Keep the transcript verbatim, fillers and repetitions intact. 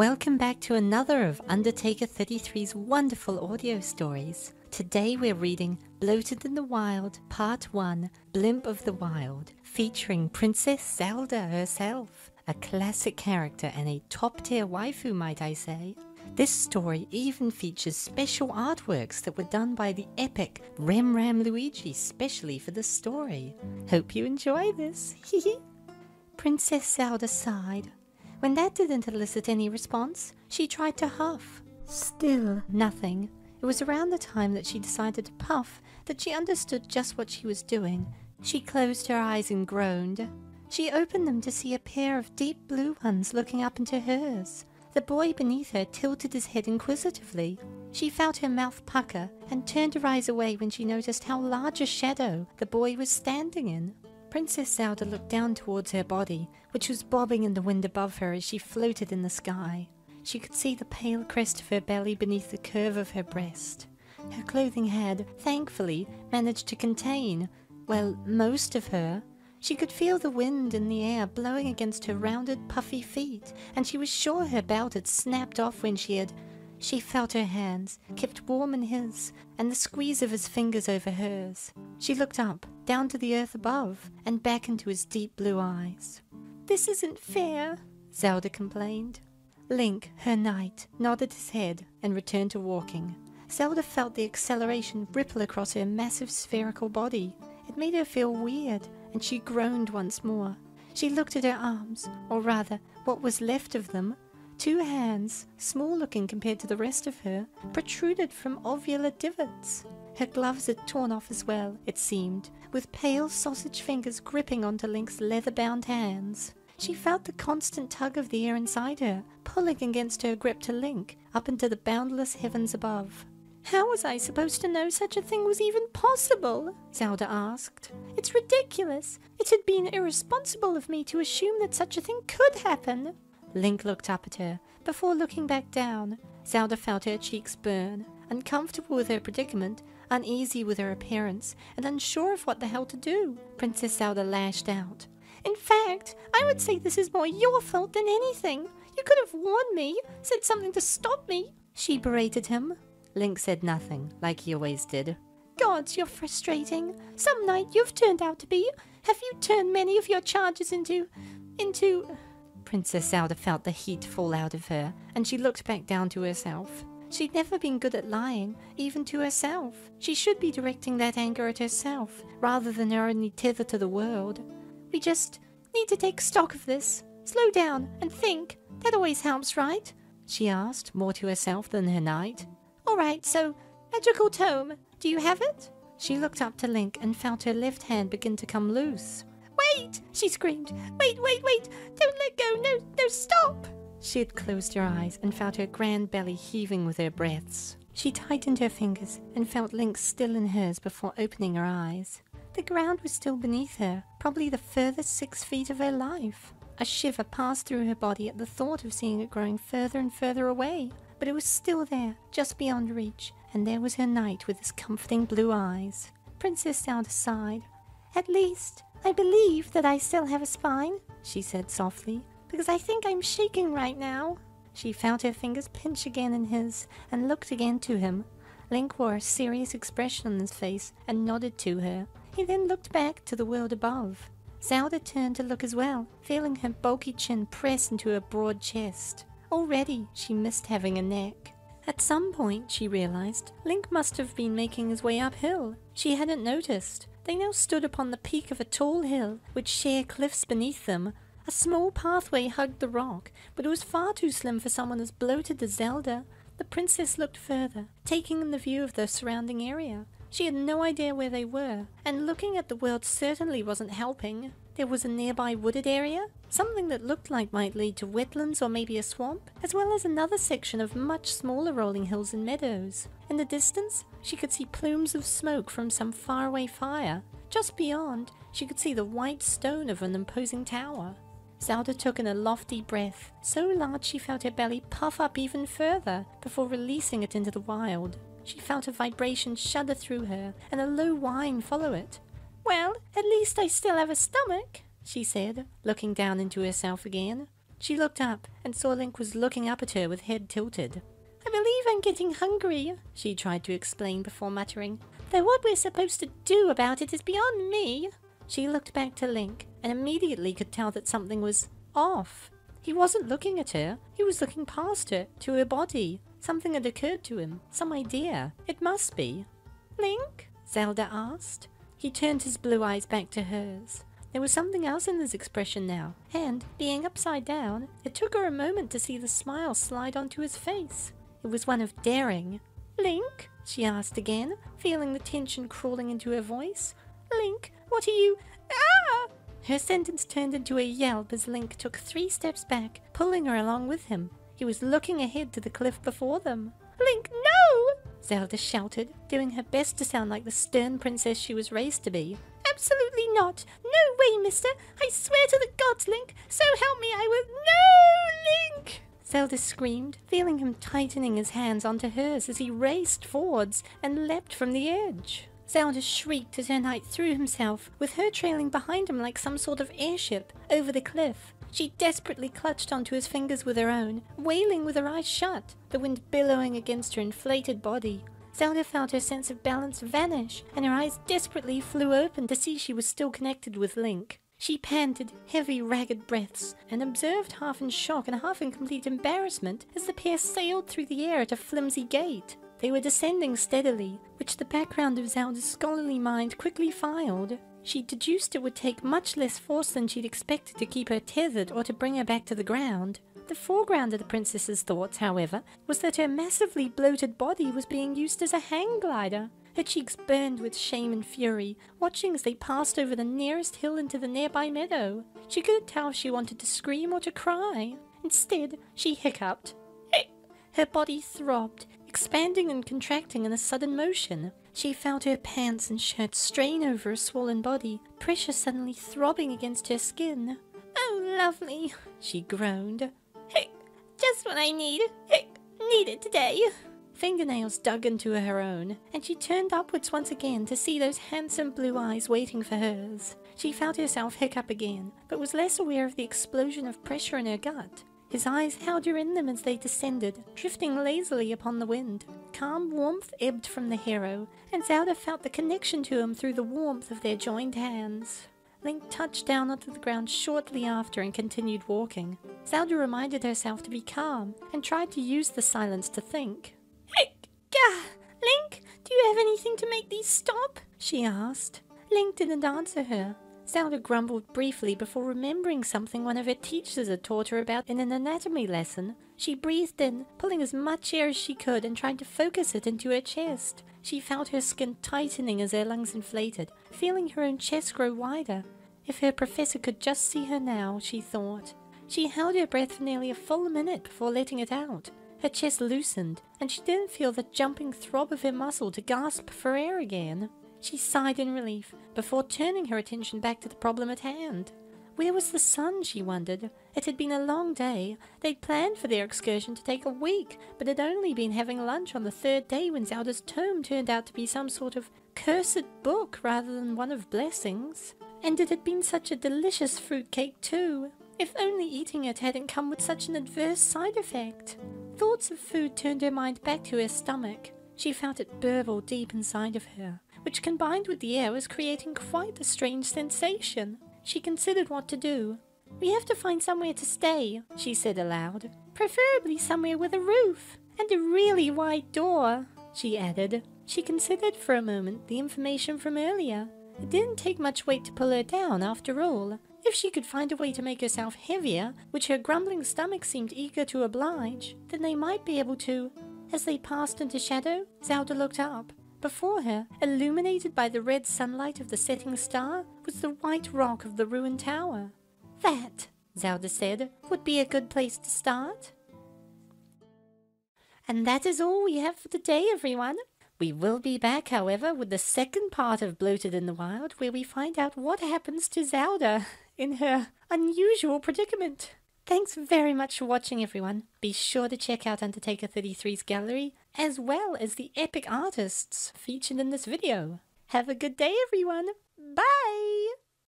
Welcome back to another of Undertaker thirty-three's wonderful audio stories. Today we're reading Bloated in the Wild, Part one, Blimp of the Wild, featuring Princess Zelda herself, a classic character and a top-tier waifu, might I say. This story even features special artworks that were done by the epic Rem-ram Luigi specially for this story. Hope you enjoy this, hehe. Princess Zelda sighed. When that didn't elicit any response, she tried to huff. Still nothing. It was around the time that she decided to puff that she understood just what she was doing. She closed her eyes and groaned. She opened them to see a pair of deep blue ones looking up into hers. The boy beneath her tilted his head inquisitively. She felt her mouth pucker and turned her eyes away when she noticed how large a shadow the boy was standing in. Princess Zelda looked down towards her body, which was bobbing in the wind above her as she floated in the sky. She could see the pale crest of her belly beneath the curve of her breast. Her clothing had, thankfully, managed to contain, well, most of her. She could feel the wind in the air blowing against her rounded, puffy feet, and she was sure her belt had snapped off when she had... She felt her hands, kept warm in his, and the squeeze of his fingers over hers. She looked up, down to the earth above, and back into his deep blue eyes. "This isn't fair," Zelda complained. Link, her knight, nodded his head and returned to walking. Zelda felt the acceleration ripple across her massive spherical body. It made her feel weird, and she groaned once more. She looked at her arms, or rather, what was left of them. Two hands, small-looking compared to the rest of her, protruded from ovular divots. Her gloves had torn off as well, it seemed, with pale sausage fingers gripping onto Link's leather-bound hands. She felt the constant tug of the air inside her, pulling against her grip to Link, up into the boundless heavens above. "How was I supposed to know such a thing was even possible?" Zelda asked. "It's ridiculous. It had been irresponsible of me to assume that such a thing could happen." Link looked up at her, before looking back down. Zelda felt her cheeks burn, uncomfortable with her predicament, uneasy with her appearance, and unsure of what the hell to do. Princess Zelda lashed out. "In fact, I would say this is more your fault than anything. You could have warned me, said something to stop me," she berated him. Link said nothing, like he always did. "Gods, you're frustrating. Some knight you've turned out to be. Have you turned many of your charges into... into... Princess Zelda felt the heat fall out of her, and she looked back down to herself. She'd never been good at lying, even to herself. She should be directing that anger at herself, rather than her only tether to the world. "We just need to take stock of this. Slow down and think. That always helps, right?" she asked, more to herself than her knight. "All right, so, magical tome, do you have it?" She looked up to Link and felt her left hand begin to come loose. "Wait!" she screamed. "Wait, wait, wait! Don't let go! No, no, stop!" She had closed her eyes and felt her grand belly heaving with her breaths. She tightened her fingers and felt Link still in hers before opening her eyes. The ground was still beneath her, probably the furthest six feet of her life. A shiver passed through her body at the thought of seeing it growing further and further away, but it was still there, just beyond reach, and there was her knight with his comforting blue eyes. Princess Zelda sighed. "At least... I believe that I still have a spine," she said softly, "because I think I'm shaking right now." She felt her fingers pinch again in his, and looked again to him. Link wore a serious expression on his face, and nodded to her. He then looked back to the world above. Zelda turned to look as well, feeling her bulky chin press into her broad chest. Already, she missed having a neck. At some point, she realized, Link must have been making his way uphill. She hadn't noticed. They now stood upon the peak of a tall hill, which sheer cliffs beneath them. A small pathway hugged the rock, but it was far too slim for someone as bloated as Zelda. The princess looked further, taking in the view of the surrounding area. She had no idea where they were, and looking at the world certainly wasn't helping. There was a nearby wooded area, something that looked like might lead to wetlands or maybe a swamp, as well as another section of much smaller rolling hills and meadows. In the distance, she could see plumes of smoke from some faraway fire. Just beyond, she could see the white stone of an imposing tower. Zelda took in a lofty breath, so large she felt her belly puff up even further before releasing it into the wild. She felt a vibration shudder through her, and a low whine follow it. "Well, at least I still have a stomach," she said, looking down into herself again. She looked up and saw Link was looking up at her with head tilted. "I believe I'm getting hungry," she tried to explain before muttering, "though what we're supposed to do about it is beyond me." She looked back to Link and immediately could tell that something was off. He wasn't looking at her, he was looking past her, to her body. Something had occurred to him, some idea. It must be. "Link?" Zelda asked. He turned his blue eyes back to hers. There was something else in his expression now, and, being upside down, it took her a moment to see the smile slide onto his face. It was one of daring. "Link?" she asked again, feeling the tension crawling into her voice. "Link, what are you... Ah!" Her sentence turned into a yelp as Link took three steps back, pulling her along with him. He was looking ahead to the cliff before them. "Link, no!" Zelda shouted, doing her best to sound like the stern princess she was raised to be. "Absolutely not! No way, mister! I swear to the gods, Link! So help me, I will... No, Link!" Zelda screamed, feeling him tightening his hands onto hers as he raced forwards and leapt from the edge. Zelda shrieked as her knight threw himself, with her trailing behind him like some sort of airship, over the cliff. She desperately clutched onto his fingers with her own, wailing with her eyes shut, the wind billowing against her inflated body. Zelda felt her sense of balance vanish, and her eyes desperately flew open to see she was still connected with Link. She panted heavy, ragged breaths, and observed half in shock and half in complete embarrassment as the pair sailed through the air at a flimsy gait. They were descending steadily, which the background of Zelda's scholarly mind quickly filed. She deduced it would take much less force than she'd expected to keep her tethered or to bring her back to the ground. The foreground of the princess's thoughts, however, was that her massively bloated body was being used as a hang glider. Her cheeks burned with shame and fury, watching as they passed over the nearest hill into the nearby meadow. She couldn't tell if she wanted to scream or to cry. Instead, she hiccuped. Her body throbbed, expanding and contracting in a sudden motion. She felt her pants and shirt strain over her swollen body, pressure suddenly throbbing against her skin. "Oh, lovely," she groaned. "Just what I need. Needed today." Fingernails dug into her own, and she turned upwards once again to see those handsome blue eyes waiting for hers. She felt herself hiccup again, but was less aware of the explosion of pressure in her gut. His eyes held her in them as they descended, drifting lazily upon the wind. Calm warmth ebbed from the hero, and Zelda felt the connection to him through the warmth of their joined hands. Link touched down onto the ground shortly after and continued walking. Zelda reminded herself to be calm, and tried to use the silence to think. "Gah! Link, do you have anything to make these stop?" she asked. Link didn't answer her. Zelda grumbled briefly before remembering something one of her teachers had taught her about in an anatomy lesson. She breathed in, pulling as much air as she could and trying to focus it into her chest. She felt her skin tightening as her lungs inflated, feeling her own chest grow wider. If her professor could just see her now, she thought. She held her breath for nearly a full minute before letting it out. Her chest loosened, and she didn't feel the jumping throb of her muscle to gasp for air again. She sighed in relief, before turning her attention back to the problem at hand. Where was the sun, she wondered. It had been a long day. They'd planned for their excursion to take a week, but had only been having lunch on the third day when Zelda's tome turned out to be some sort of cursed book rather than one of blessings. And it had been such a delicious fruitcake, too. If only eating it hadn't come with such an adverse side effect. Thoughts of food turned her mind back to her stomach. She felt it burble deep inside of her, which combined with the air was creating quite a strange sensation. She considered what to do. "We have to find somewhere to stay," she said aloud. "Preferably somewhere with a roof, and a really wide door," she added. She considered for a moment the information from earlier. It didn't take much weight to pull her down, after all. If she could find a way to make herself heavier, which her grumbling stomach seemed eager to oblige, then they might be able to... As they passed into shadow, Zelda looked up. Before her, illuminated by the red sunlight of the setting star, was the white rock of the ruined tower. "That," Zelda said, "would be a good place to start." And that is all we have for today, everyone. We will be back, however, with the second part of Bloated in the Wild, where we find out what happens to Zelda in her unusual predicament. Thanks very much for watching, everyone. Be sure to check out Undertaker thirty-three's gallery, as well as the epic artists featured in this video. Have a good day, everyone. Bye!